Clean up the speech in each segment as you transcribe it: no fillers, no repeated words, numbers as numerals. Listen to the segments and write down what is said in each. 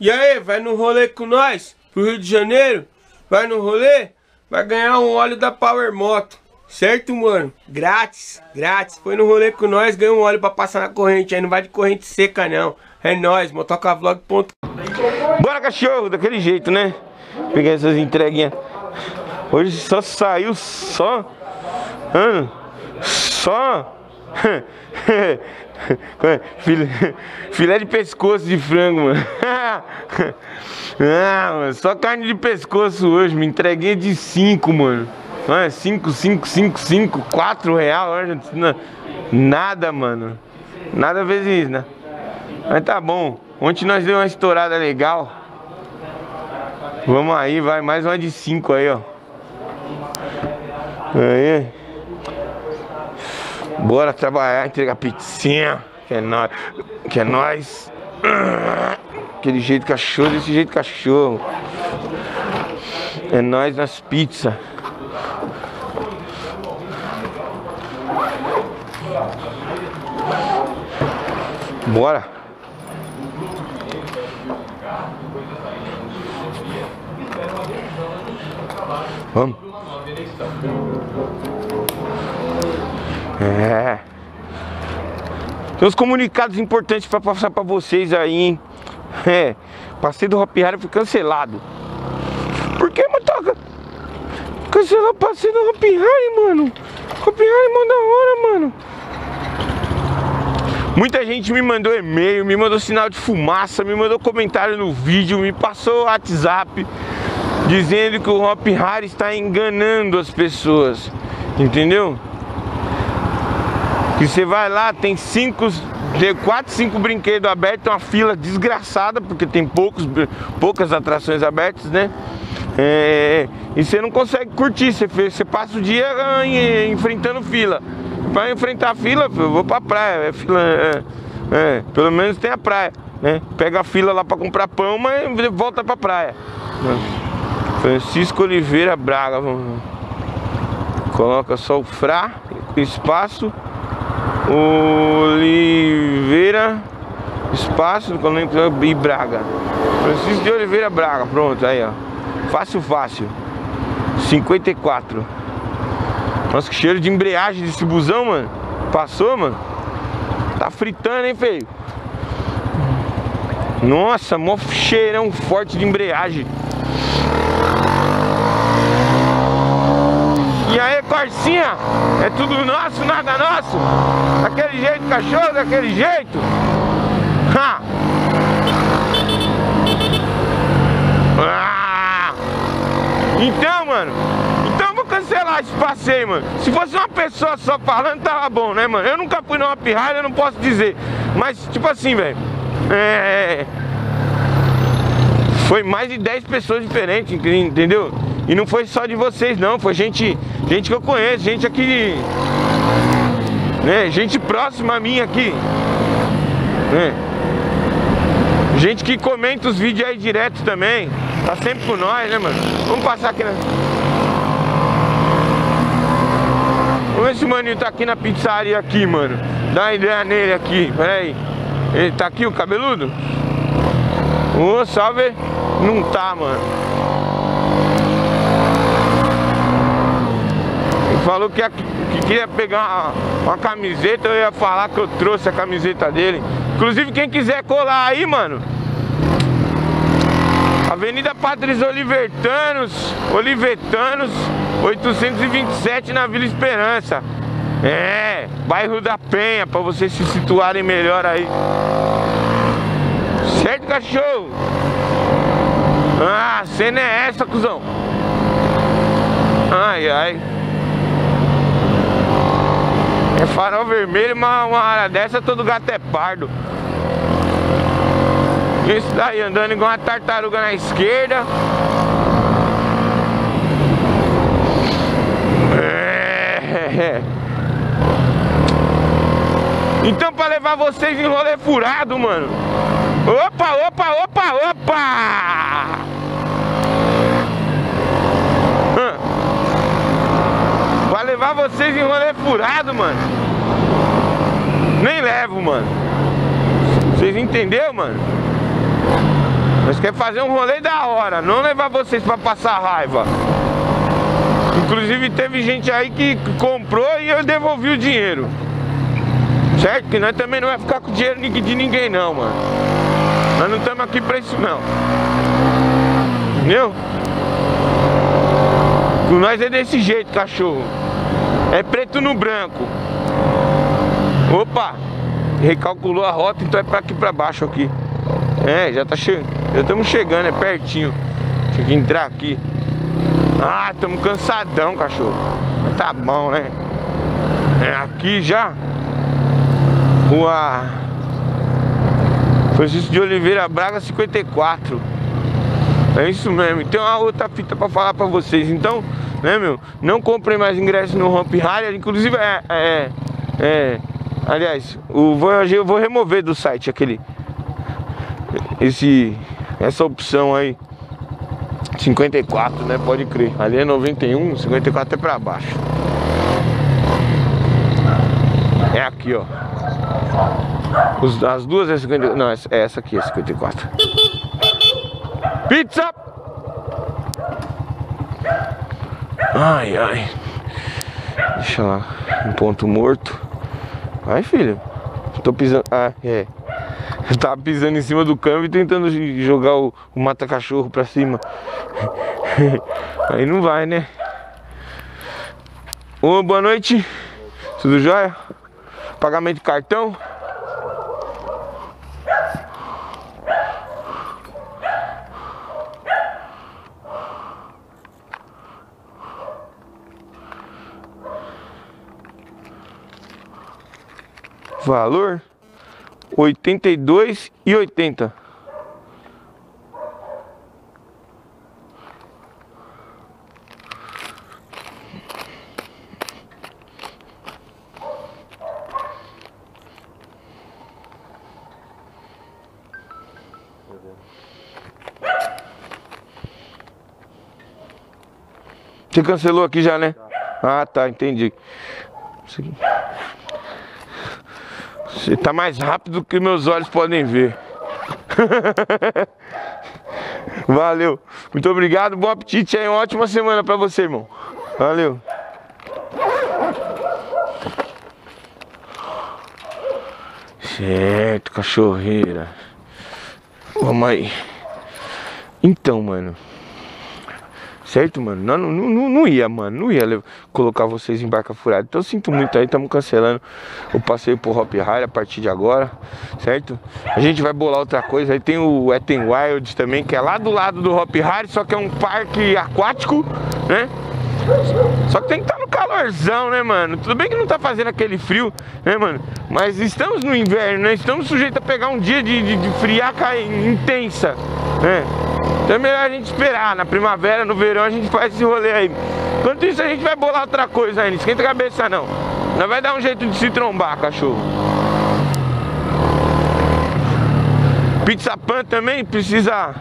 E aí, vai no rolê com nós, pro Rio de Janeiro, vai no rolê, vai ganhar um óleo da Power Moto, certo, mano? Grátis, grátis, foi no rolê com nós, ganha um óleo pra passar na corrente, aí não vai de corrente seca não, é nóis, motocavlog.com. Bora, cachorro, daquele jeito, né? Pegar essas entreguinhas. Hoje só saiu, só filé de pescoço de frango, mano. Ah, mano, só carne de pescoço hoje, me entreguei de 5, mano. 5, 4 real, nada, mano. Nada vezes, né? Mas tá bom. Ontem nós deu uma estourada legal. Vamos aí, vai mais uma de 5 aí, ó. Aí. Bora trabalhar, entregar pizzinha. Que é nóis. Que é nóis. Aquele jeito cachorro, desse jeito cachorro. É nóis nas pizzas. Bora. Vamos. É. Tem uns comunicados importantes pra passar pra vocês aí, hein? É. Passeio do Hopi Hari foi cancelado. Por que, Motoca? Cancelou o passeio do Hopi Hari, mano. Hopi Hari manda hora, mano. Muita gente me mandou e-mail, me mandou sinal de fumaça, me mandou comentário no vídeo, me passou o WhatsApp dizendo que o Hopi Hari está enganando as pessoas, entendeu? Que você vai lá, tem 4, 5 brinquedos abertos, uma fila desgraçada, porque tem poucas atrações abertas, né? E você não consegue curtir, você passa o dia enfrentando fila. Para enfrentar a fila, eu vou pra praia, pelo menos tem a praia, né? Pega a fila lá pra comprar pão, mas volta pra praia. Francisco Oliveira Braga, vamos. Coloca só o Fra, espaço, Oliveira, espaço, e Braga. Francisco de Oliveira Braga, pronto, aí ó. Fácil, fácil. 54. Nossa, que cheiro de embreagem desse busão, mano. Passou, mano. Tá fritando, hein, feio. Nossa, mó cheirão forte de embreagem. E aí, Corsinha? É tudo nosso, nada nosso? Daquele jeito, cachorro, daquele jeito? Ha! Ah! Então, mano, cancelar esse passeio, mano. Se fosse uma pessoa só falando, tava bom, né, mano? Eu nunca fui numa pirralha, eu não posso dizer. Mas, tipo assim, velho, foi mais de 10 pessoas diferentes, entendeu? E não foi só de vocês, não. Foi gente que eu conheço, gente aqui, né? Gente próxima a mim aqui, né? Gente que comenta os vídeos aí direto também. Tá sempre com nós, né, mano? Vamos passar aqui, né? Esse maninho tá aqui na pizzaria aqui, mano. Dá uma ideia nele aqui, peraí. Ele tá aqui, o cabeludo? Ô, salve. Não tá, mano. Ele falou que queria pegar uma camiseta. Eu ia falar que eu trouxe a camiseta dele. Inclusive, quem quiser colar aí, mano, Avenida Padres Olivetanos 827, na Vila Esperança, bairro da Penha, pra vocês se situarem melhor aí, certo, cachorro? Ah, a cena é essa, cuzão. Ai, ai, é farol vermelho, mas uma hora dessa todo gato é pardo. Isso daí, andando igual uma tartaruga na esquerda. Então, pra levar vocês em rolê furado, mano. Opa, opa, opa, opa! Pra levar vocês em rolê furado, mano. Nem levo, mano. Vocês entenderam, mano? Nós queremos fazer um rolê da hora, não levar vocês pra passar raiva. Inclusive teve gente aí que comprou e eu devolvi o dinheiro. Certo? Que nós também não vai ficar com dinheiro de ninguém não, mano. Nós não estamos aqui pra isso não. Entendeu? Com nós é desse jeito, cachorro. É preto no branco. Opa! Recalculou a rota, então é pra aqui pra baixo aqui. É, já tá chegando. Já estamos chegando, é pertinho. Tinha que entrar aqui. Ah, estamos cansadão, cachorro. Mas tá bom, né? É aqui já. Rua Francisco de Oliveira Braga 54. É isso mesmo. Tem uma outra fita pra falar pra vocês. Então, né, meu? Não comprei mais ingresso no Hopi Hari. Inclusive, aliás, o Voyage eu vou remover do site aquele. Essa opção aí 54, né? Pode crer. Ali é 91, 54 é pra baixo. É aqui, ó. As duas é 54. Não, é essa aqui é 54. Pizza! Ai, ai. Deixa lá. Um ponto morto. Ai, filho. Tô pisando. Ah, é. Eu tava pisando em cima do câmbio e tentando jogar o mata-cachorro pra cima. Aí não vai, né? Ô, boa noite. Tudo jóia? Pagamento de cartão? Valor? 82,80. Você cancelou aqui já, né? Ah, tá, entendi. Você tá mais rápido que meus olhos podem ver. Valeu. Muito obrigado. Bom apetite aí. Uma ótima semana pra você, irmão. Valeu. Certo, cachorreira. Vamos aí. Então, mano. Certo, mano? Não ia colocar vocês em barca furada. Então eu sinto muito aí, estamos cancelando o passeio por Hopi Hari a partir de agora, certo? A gente vai bolar outra coisa, aí tem o Etten Wild também, que é lá do lado do Hopi Hari, só que é um parque aquático, né? Só que tem que estar no calorzão, né, mano? Tudo bem que não tá fazendo aquele frio, né, mano? Mas estamos no inverno, né? Estamos sujeitos a pegar um dia de friaca intensa, né? Então é melhor a gente esperar, na primavera, no verão a gente faz esse rolê aí. Enquanto isso a gente vai bolar outra coisa aí, não esquenta a cabeça não. Nós vai dar um jeito de se trombar, cachorro. Pizza Pan também precisa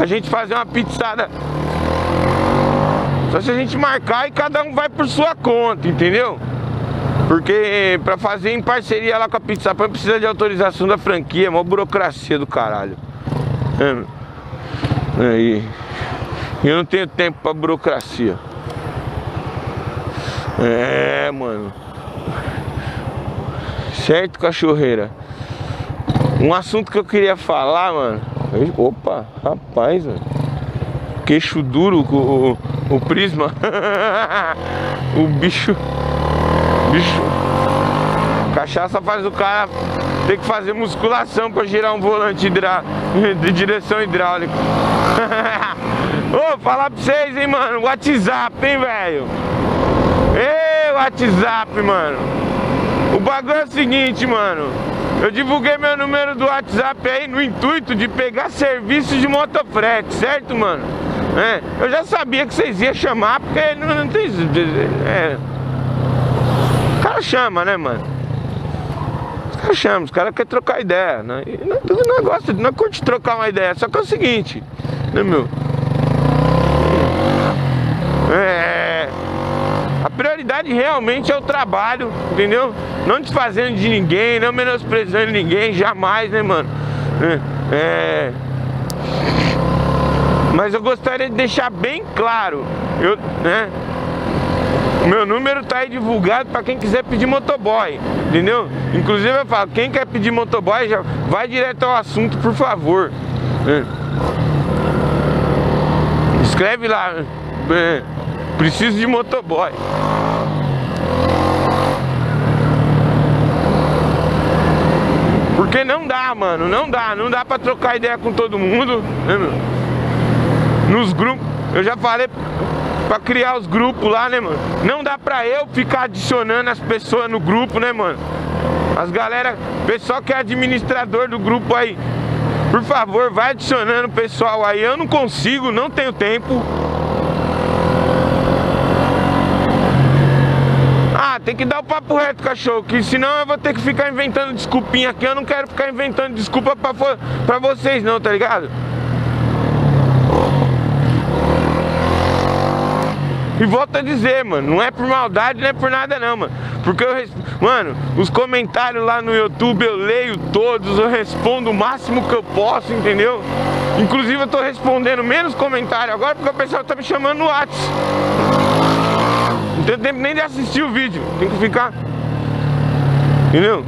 a gente fazer uma pizzada. Só se a gente marcar e cada um vai por sua conta, entendeu? Porque pra fazer em parceria lá com a Pizza Pan precisa de autorização da franquia, mó burocracia do caralho. É. Aí, eu não tenho tempo pra burocracia. É, mano. Certo, cachorreira? Um assunto que eu queria falar, mano. Opa, rapaz, mano. Queixo duro com o prisma. O bicho. Cachaça faz o cara ter que fazer musculação pra girar um volante de direção hidráulica. Ô, falar pra vocês, hein, mano. WhatsApp, hein, velho. Ei, WhatsApp, mano. O bagulho é o seguinte, mano. Eu divulguei meu número do WhatsApp aí no intuito de pegar serviço de motofrete, certo, mano? É, eu já sabia que vocês iam chamar, porque não tem... É. O cara chama, né, mano? Os caras querem trocar ideia, né? Não gosta, não curte trocar uma ideia, só que é o seguinte, né, meu? A prioridade realmente é o trabalho, entendeu? Não desfazendo de ninguém, não menosprezando ninguém, jamais, né, mano? Mas eu gostaria de deixar bem claro, meu número tá aí divulgado para quem quiser pedir motoboy, entendeu? Inclusive eu falo, quem quer pedir motoboy, já vai direto ao assunto, por favor. Escreve lá, preciso de motoboy. Porque não dá, mano, não dá pra trocar ideia com todo mundo, né, meu? Nos grupos, eu já falei pra criar os grupos lá, né, mano? Não dá pra eu ficar adicionando as pessoas no grupo, né, mano? As galera, pessoal que é administrador do grupo aí, por favor, vai adicionando o pessoal aí. Eu não consigo, não tenho tempo. Ah, tem que dar o papo reto, cachorro, que senão eu vou ter que ficar inventando desculpinha aqui. Eu não quero ficar inventando desculpa pra vocês não, tá ligado? E volto a dizer, mano, não é por maldade, não é por nada não, mano. Porque eu, mano, os comentários lá no YouTube eu leio todos, eu respondo o máximo que eu posso, entendeu? Inclusive eu tô respondendo menos comentário agora porque o pessoal tá me chamando no WhatsApp. Não tenho tempo nem de assistir o vídeo, tem que ficar, entendeu?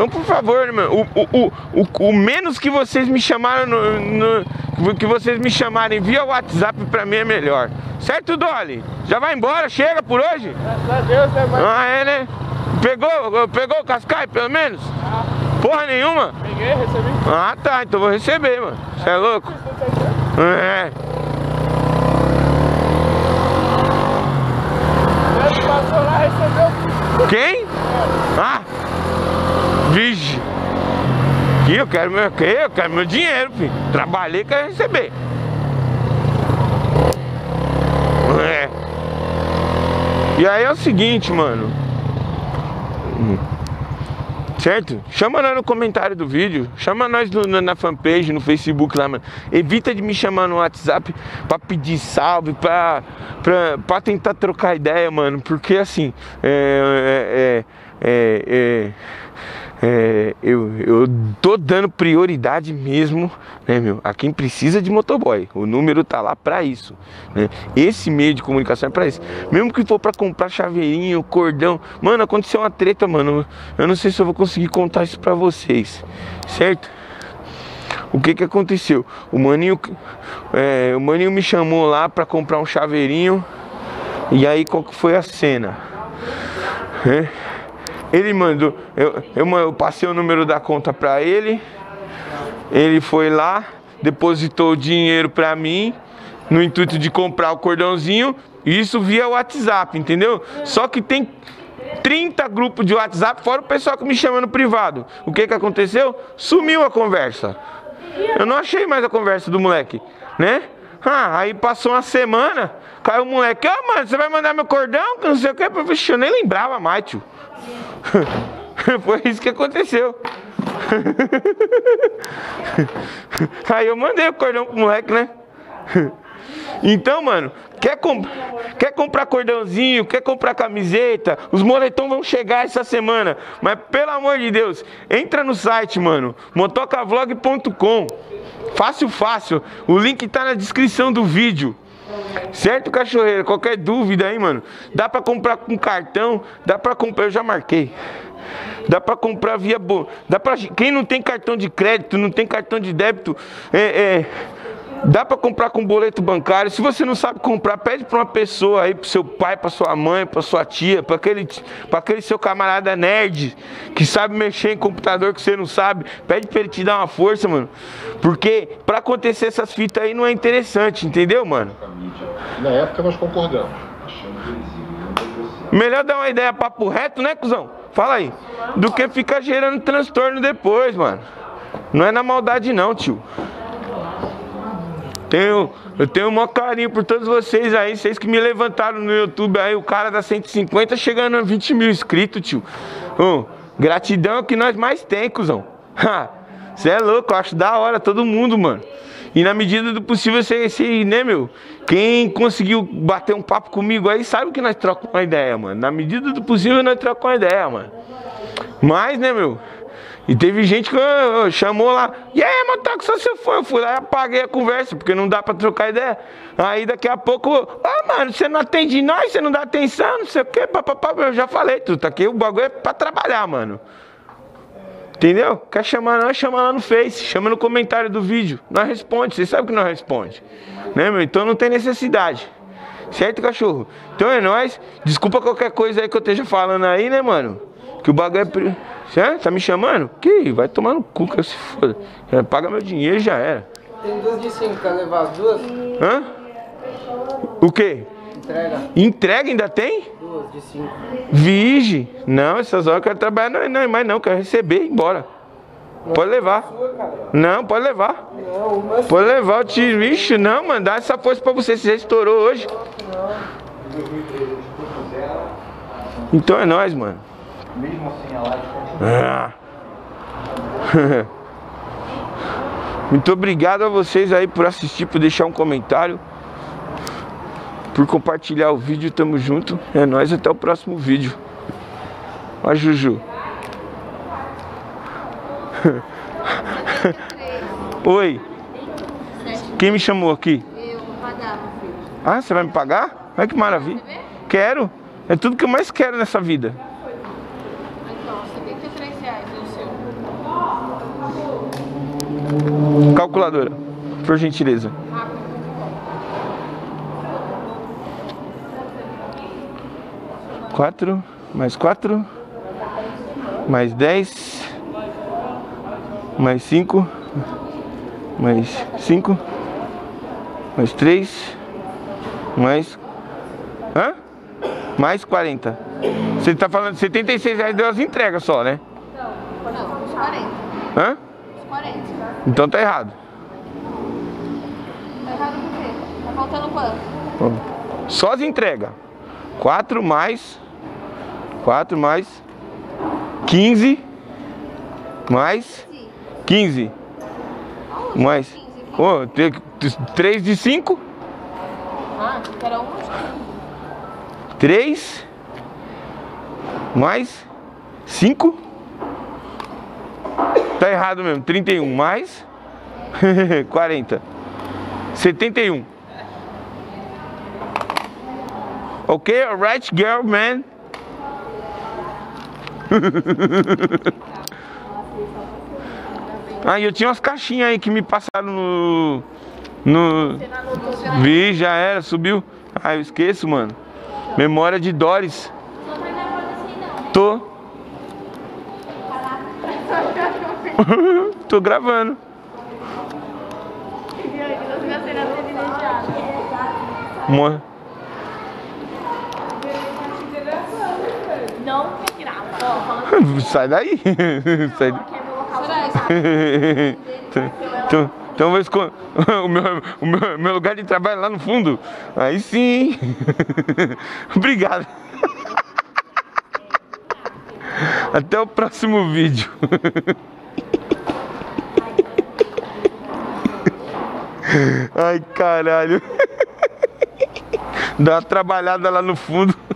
Então, por favor, irmão, o menos que vocês me chamaram, que vocês me chamarem via WhatsApp, pra mim é melhor. Certo, Dolly? Já vai embora? Chega por hoje? Graças a Deus, né, mano? Ah, é, né? Pegou o Cascai, pelo menos? Ah. Porra nenhuma? Peguei, recebi. Ah, tá. Então vou receber, mano. Você é louco? É. Passou lá, recebeu. Quem? Ah! Vigi, eu quero meu dinheiro, filho. Trabalhei, quero receber. É. E aí é o seguinte, mano. Certo? Chama nós no comentário do vídeo. Chama nós na fanpage, no Facebook lá, mano. Evita de me chamar no WhatsApp pra pedir salve, pra tentar trocar ideia, mano. Porque assim, eu tô dando prioridade mesmo, né, meu, a quem precisa de motoboy. O número tá lá pra isso, né? Esse meio de comunicação é pra isso. Mesmo que for pra comprar chaveirinho, cordão. Mano, aconteceu uma treta, mano. Eu não sei se eu vou conseguir contar isso pra vocês, certo? O que que aconteceu? O maninho me chamou lá pra comprar um chaveirinho. E aí qual que foi a cena? Ele mandou, eu passei o número da conta pra ele. Ele foi lá, depositou o dinheiro pra mim, no intuito de comprar o cordãozinho. Isso via WhatsApp, entendeu? Só que tem 30 grupos de WhatsApp, fora o pessoal que me chama no privado. O que que aconteceu? Sumiu a conversa. Eu não achei mais a conversa do moleque, né? Ah, aí passou uma semana, caiu o moleque. Ah, mano, você vai mandar meu cordão? Que não sei o que. Vixe, eu nem lembrava mais, tio. Foi isso que aconteceu. Aí eu mandei o cordão pro moleque, né? Então, mano, quer comprar cordãozinho, quer comprar camiseta. Os moletons vão chegar essa semana. Mas pelo amor de Deus, entra no site, mano, motocavlog.com. Fácil, fácil. O link tá na descrição do vídeo. Certo, cachorreiro? Qualquer dúvida aí, mano, dá pra comprar com cartão, dá pra comprar, eu já marquei. Dá pra comprar via boa. Dá pra quem não tem cartão de crédito, não tem cartão de débito, dá pra comprar com boleto bancário. Se você não sabe comprar, pede pra uma pessoa aí, pro seu pai, pra sua mãe, pra sua tia, pra aquele seu camarada nerd que sabe mexer em computador que você não sabe. Pede pra ele te dar uma força, mano. Porque pra acontecer essas fitas aí não é interessante, entendeu, mano? Na época nós concordamos. Melhor dar uma ideia papo reto, né, cuzão? Fala aí. Do que ficar gerando transtorno depois, mano. Não é na maldade não, tio. Eu tenho o maior carinho por todos vocês aí. Vocês que me levantaram no YouTube aí. O cara da 150 chegando a 20 mil inscritos, tio. Gratidão é o que nós mais tem, cuzão. Você é louco, eu acho da hora todo mundo, mano. E na medida do possível, você, né, meu? Quem conseguiu bater um papo comigo aí, sabe que nós trocamos uma ideia, mano. Na medida do possível, nós trocamos uma ideia, mano. Mas, né, meu? E teve gente que chamou lá. E aí, Motoca, só você foi. Eu fui lá e apaguei a conversa, porque não dá pra trocar ideia. Aí daqui a pouco, mano, você não atende nós, você não dá atenção, não sei o quê. Papapá, eu já falei tudo. Aqui o bagulho é pra trabalhar, mano. Entendeu? Quer chamar nós, chama lá no Face. Chama no comentário do vídeo. Nós responde, vocês sabem que nós responde. Né, meu? Então não tem necessidade. Certo, cachorro? Então é nóis. Desculpa qualquer coisa aí que eu esteja falando aí, né, mano? Que o bagulho é... Você tá me chamando? Que vai tomar no cu, que eu se foda. Paga meu dinheiro e já era. Tem 2 de 5, quer levar as 2? Hã? O quê? Entrega. Entrega ainda tem? 2 de 5. Vige. Não, essas horas eu quero trabalhar, não, mas não, quero receber e ir embora. Não, pode levar. Sua, não, pode levar. Não, mas... Pode levar o tiro. Vixe, não, mano, dá essa força pra você, você já estourou hoje. Não. Então é nóis, mano. Mesmo assim, a live continua. Muito obrigado a vocês aí por assistir, por deixar um comentário, por compartilhar o vídeo. Tamo junto. É nóis, até o próximo vídeo. Ó, Juju. Oi. Quem me chamou aqui? Eu vou pagar, filho. Ah, você vai me pagar? Olha que maravilha. Quero. É tudo que eu mais quero nessa vida. Calculadora, por gentileza. Quatro, mais 10, mais 5, mais 5, mais 3, mais... Hã? Mais 40. Você tá falando de R$76 das entregas só, né? Não, uns 40. Hã? Uns 40. Então tá errado. Tá errado por quê? Tá faltando quanto? Só as entregas. 4 mais 15 mais 15 mais 3 de 5. Ah, era 1 de 5. 3 mais 5. Tá errado mesmo. 31 mais 40. 71. Ok, alright, girl, man. Ah, eu tinha umas caixinhas aí que me passaram no... Vi, já era, subiu. Ah, eu esqueço, mano. Memória de Doris. Tô. Tô gravando. Morra. Não me grava. Sai daí. Sai daí. Então vou esconder. O meu lugar de trabalho é lá no fundo. Aí sim. Obrigado. Até o próximo vídeo. Ai, caralho. Dá uma trabalhada lá no fundo.